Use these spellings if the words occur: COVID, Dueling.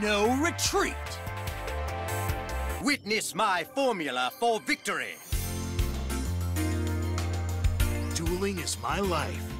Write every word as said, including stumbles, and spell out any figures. no retreat. Witness my formula for victory. Dueling is my life.